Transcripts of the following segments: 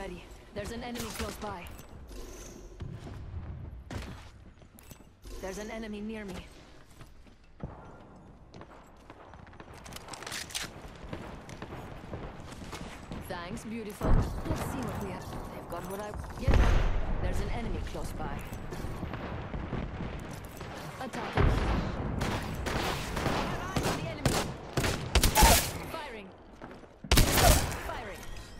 ready. There's an enemy close by. There's an enemy near me. Thanks, beautiful. Let's see what we have. They've got what I... Yes, there's an enemy close by. Attacking. Drop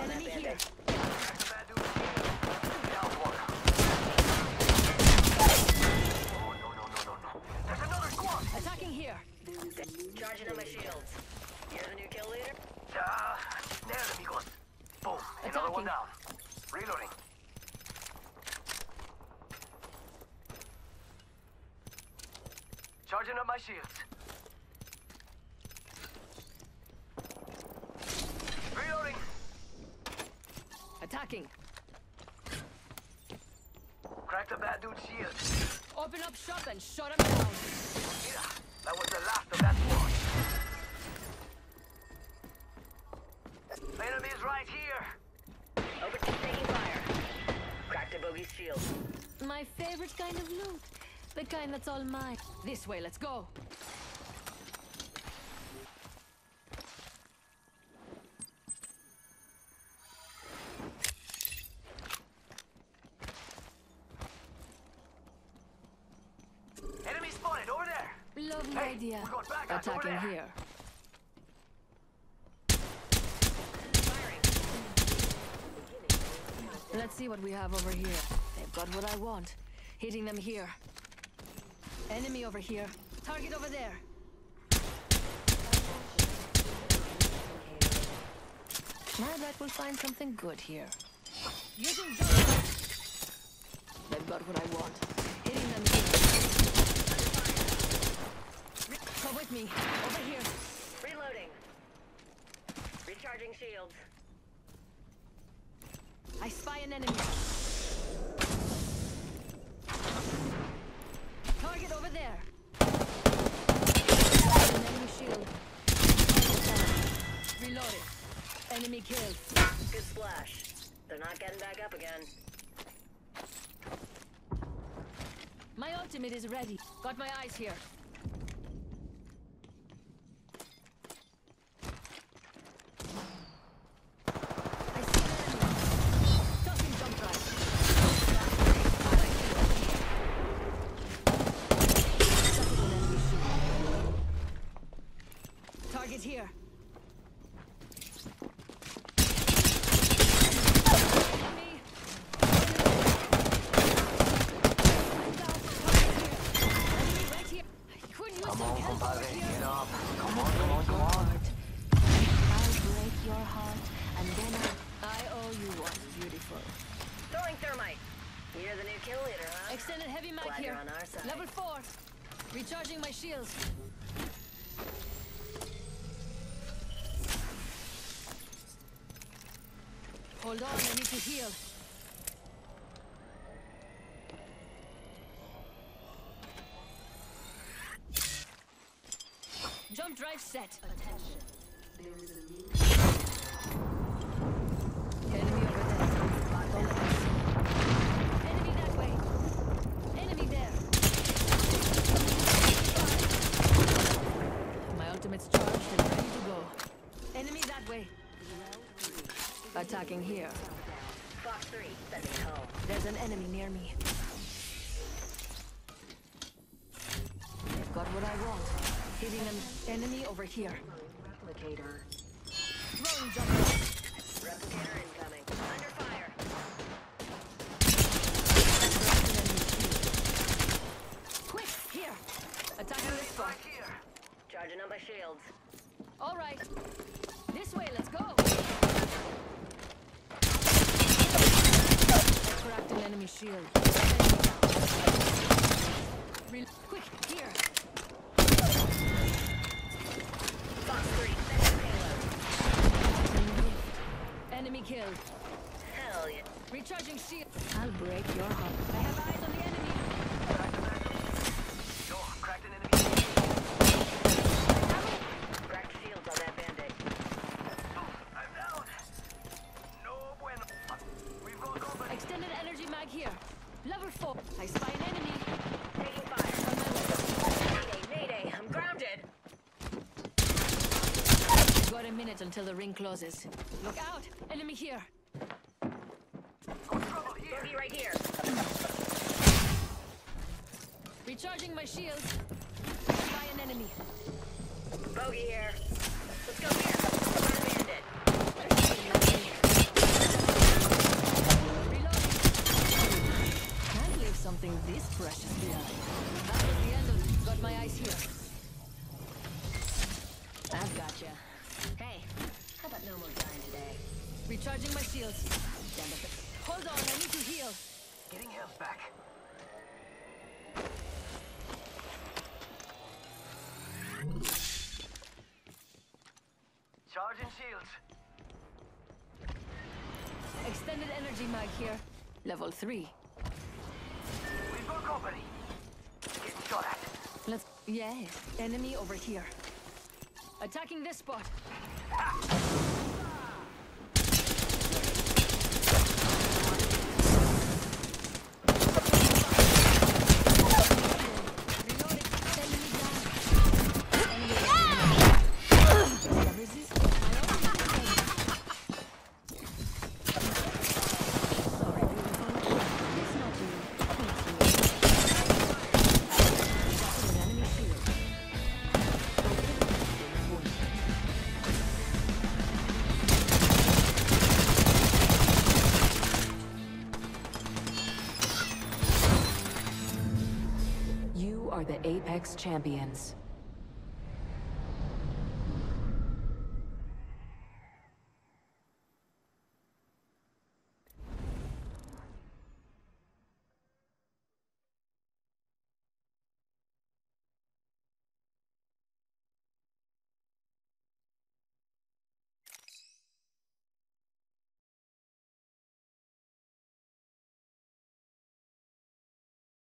Enemy here. No. There's another squad. Attacking here. Charging on my shields. Here's a new kill leader. There, amigos. Boom. Attacking. Another one down. Reloading. Charging up my shields. Reloading. Attacking. Crack the bad dude's shield. Open up shop and shut him down. Yeah, that was the last of that squad. Enemies right here! Overton taking fire. Cracked a bogey's shield. My favorite kind of loot. The kind that's all mine. This way, let's go. Enemy spotted over there! Lovely idea. We got back attacking here. Let's see what we have over here. They've got what I want. Hitting them here. Enemy over here. Target over there. My bet we'll find something good here. Using they've got what I want. Hitting them here. Come with me. Over here. Reloading. Recharging shields. I spy an enemy. Target over there. An enemy shield. Reloaded. Enemy killed. Good splash. They're not getting back up again. My ultimate is ready. Got my eyes here. Here. Hold on, I need to heal. Jump drive set. Attention. There is a new enemy over there. Enemy that way. Enemy there. My ultimate's charged and ready to go. Enemy that way. Attacking here. Box 3, send me home. There's an enemy near me. They've got what I want. Hitting an enemy over here. Replicator. Drone jumper. Replicator incoming. Under fire. Quick, here. Attacking this spot. Here. Charging up my shields. All right. This way, let's go. Cracked an enemy shield. Real quick, here. Box 3, second payload. Enemy killed. Recharging shield. I'll break your heart. I have eyes on the enemy. Cracked an enemy. Cracked shields on that bandit. I'm down. No bueno. We've got company. Extended energy mag here. Level 4. I spy an enemy. Taking fire. Mayday, mayday. I'm grounded. You've got a minute until the ring closes. Look out. Enemy here. Bogey right here. Recharging my shield. By an enemy. Bogey here. Let's go here. Can't leave something this precious behind. That was the end of it. Got my eyes here. I've gotcha. Hey, how about no more dying today? Recharging my shields. Stand up. Hold on, I need to heal. Getting health back. Charging shields. Extended energy mag here. Level 3. We've got company. Getting shot at. Let's. Yes. Enemy over here. Attacking this spot. Ah. The Apex Champions.